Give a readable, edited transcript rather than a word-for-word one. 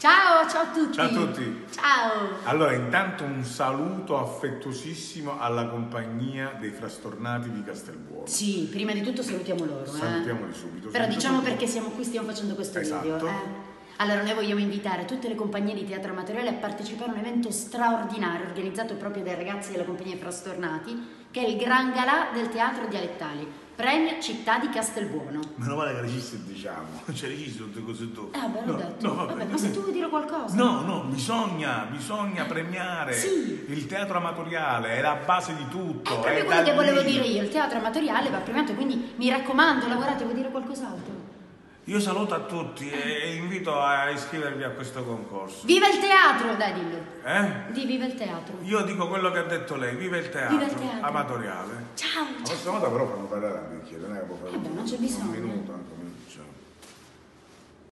Ciao, ciao a tutti! Ciao a tutti! Ciao! Allora, intanto un saluto affettuosissimo alla compagnia dei Frastornati di Castelbuono. Sì, prima di tutto salutiamo loro. Salutiamoli subito. Però diciamo perché siamo qui, stiamo facendo questo video. Allora, noi vogliamo invitare tutte le compagnie di teatro amatoriale a partecipare a un evento straordinario organizzato proprio dai ragazzi della compagnia Frastornati, che è il Gran Galà del Teatro Dialettale. Premio Città di Castelbuono. Meno male che registi, diciamo, cioè registi tutte cose tu. Ah, beh, l'ho detto. No, vabbè, ma se tu vuoi dire qualcosa. No, no, bisogna premiare. Sì. Il teatro amatoriale è la base di tutto. È proprio quello che volevo dire io, il teatro amatoriale va premiato, quindi mi raccomando, lavorate, vuoi dire qualcos'altro? Io saluto a tutti e invito a iscrivervi a questo concorso. Viva il teatro, dai, dillo. Eh? Di viva il teatro. Io dico quello che ha detto lei, viva il teatro. Amatoriale. Ciao. La prossima volta però fanno parlare la bicchiera, non è che può fare. Non c'è bisogno. Un minuto.